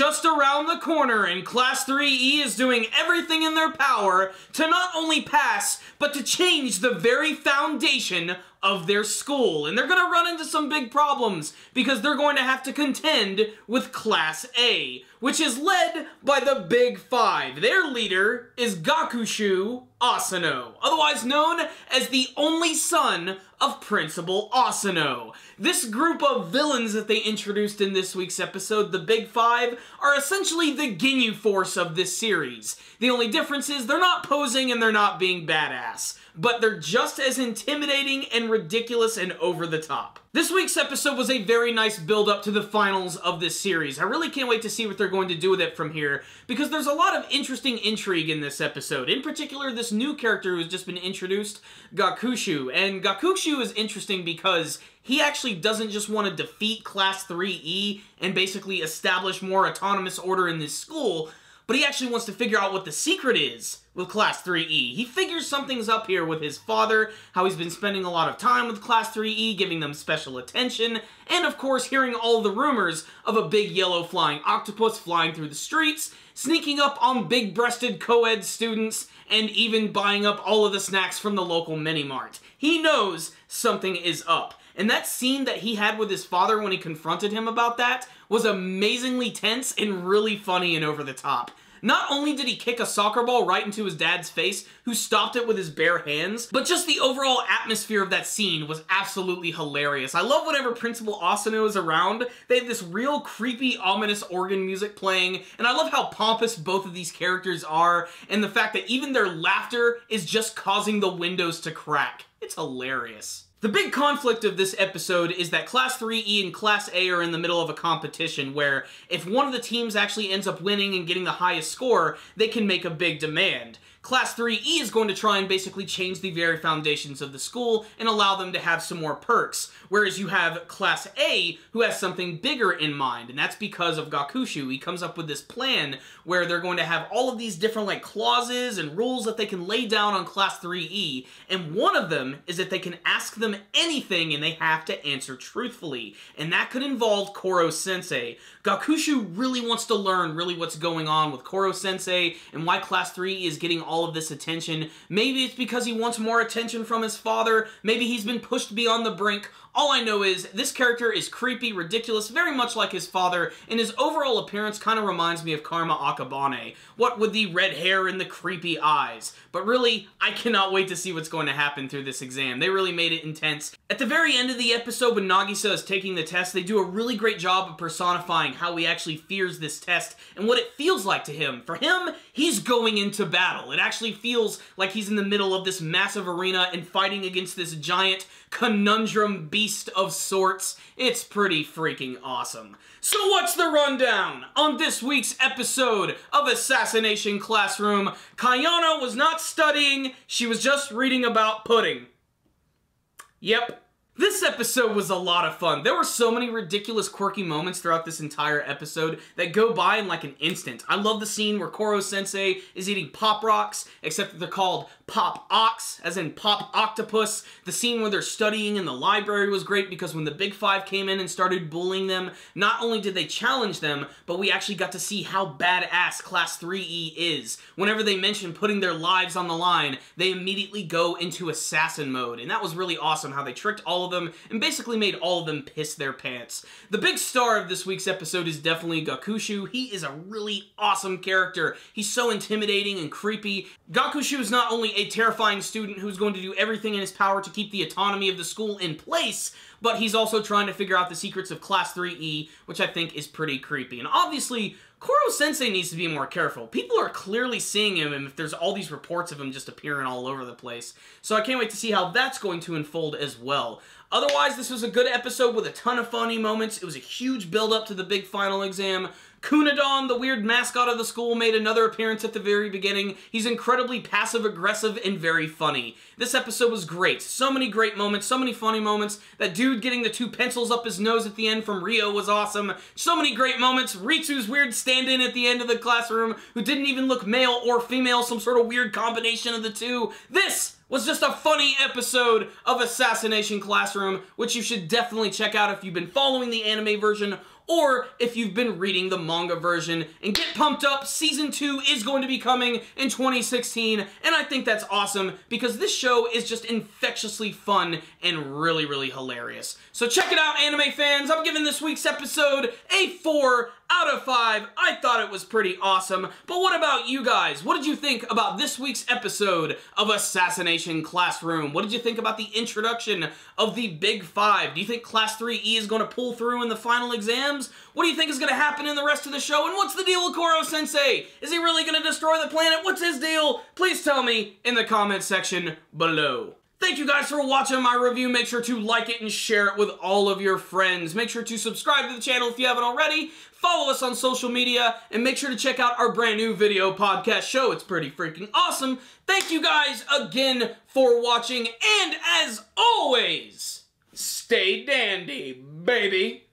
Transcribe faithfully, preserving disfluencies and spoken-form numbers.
just around the corner, and Class three E is doing everything in their power to not only pass, but to change the very foundation of their school. And they're going to run into some big problems because they're going to have to contend with Class A, which is led by the Big Five. Their leader is Gakushu Asano, otherwise known as the only son of Principal Asano. This group of villains that they introduced in this week's episode, the Big Five, are essentially the Ginyu Force of this series. The only difference is they're not posing and they're not being badass, but they're just as intimidating and ridiculous and over the top. This week's episode was a very nice build-up to the finals of this series. I really can't wait to see what they're going to do with it from here, because there's a lot of interesting intrigue in this episode. In particular, this new character who's just been introduced, Gakushu. And Gakushu is interesting because he actually doesn't just want to defeat Class three E and basically establish more autonomous order in this school, but he actually wants to figure out what the secret is with Class three E. He figures something's up here with his father, how he's been spending a lot of time with Class three E, giving them special attention, and of course hearing all the rumors of a big yellow flying octopus flying through the streets, sneaking up on big-breasted co-ed students, and even buying up all of the snacks from the local mini-mart. He knows something is up. And that scene that he had with his father when he confronted him about that was amazingly tense and really funny and over the top. Not only did he kick a soccer ball right into his dad's face, who stopped it with his bare hands, but just the overall atmosphere of that scene was absolutely hilarious. I love whenever Principal Asano is around. They have this real creepy, ominous organ music playing, and I love how pompous both of these characters are, and the fact that even their laughter is just causing the windows to crack. It's hilarious. The big conflict of this episode is that Class three E and Class A are in the middle of a competition where if one of the teams actually ends up winning and getting the highest score, they can make a big demand. Class three E is going to try and basically change the very foundations of the school and allow them to have some more perks, whereas you have Class A, who has something bigger in mind, and that's because of Gakushu. He comes up with this plan where they're going to have all of these different like clauses and rules that they can lay down on Class three E, and one of them is that they can ask them anything and they have to answer truthfully, and that could involve Koro Sensei. Gakushu really wants to learn really what's going on with Koro Sensei and why Class three E is getting all of this attention. Maybe it's because he wants more attention from his father. Maybe he's been pushed beyond the brink. All I know is this character is creepy, ridiculous, very much like his father, and his overall appearance kind of reminds me of Karma Akabane, what with the red hair and the creepy eyes. But really, I cannot wait to see what's going to happen through this exam. They really made it intense. At the very end of the episode, when Nagisa is taking the test, they do a really great job of personifying how he actually fears this test and what it feels like to him. For him, he's going into battle. It actually feels like he's in the middle of this massive arena and fighting against this giant conundrum beast Beast of sorts. It's pretty freaking awesome. So what's the rundown? On this week's episode of Assassination Classroom, Kayano was not studying, she was just reading about pudding. Yep. This episode was a lot of fun. There were so many ridiculous, quirky moments throughout this entire episode that go by in like an instant. I love the scene where Koro Sensei is eating Pop Rocks, except that they're called Pop Ox, as in Pop Octopus. The scene where they're studying in the library was great because when the Big Five came in and started bullying them, not only did they challenge them, but we actually got to see how badass Class three E is. Whenever they mention putting their lives on the line, they immediately go into assassin mode, and that was really awesome how they tricked all of them and basically made all of them piss their pants. The big star of this week's episode is definitely Gakushu. He is a really awesome character. He's so intimidating and creepy. Gakushu is not only a terrifying student who's going to do everything in his power to keep the autonomy of the school in place, but he's also trying to figure out the secrets of Class three E, which I think is pretty creepy. And obviously, Koro Sensei needs to be more careful. People are clearly seeing him, and if there's all these reports of him just appearing all over the place. So I can't wait to see how that's going to unfold as well. Otherwise, this was a good episode with a ton of funny moments. It was a huge build-up to the big final exam. Kunadon, the weird mascot of the school, made another appearance at the very beginning. He's incredibly passive-aggressive and very funny. This episode was great. So many great moments, so many funny moments. That dude getting the two pencils up his nose at the end from Rio was awesome. So many great moments. Ritsu's weird stand-in at the end of the classroom, who didn't even look male or female, some sort of weird combination of the two. This was just a funny episode of Assassination Classroom, which you should definitely check out if you've been following the anime version or if you've been reading the manga version. And get pumped up, season two is going to be coming in twenty sixteen, and I think that's awesome because this show is just infectiously fun and really, really hilarious. So check it out, anime fans. I'm giving this week's episode a four out of five. I thought it was pretty awesome, but what about you guys? What did you think about this week's episode of Assassination Classroom? What did you think about the introduction of the Big Five? Do you think Class three E is going to pull through in the final exams? What do you think is going to happen in the rest of the show? And what's the deal with Koro Sensei? Is he really going to destroy the planet? What's his deal? Please tell me in the comment section below. Thank you guys for watching my review. Make sure to like it and share it with all of your friends. Make sure to subscribe to the channel if you haven't already. Follow us on social media, and make sure to check out our brand new video podcast show. It's pretty freaking awesome. Thank you guys again for watching, and as always, stay dandy, baby.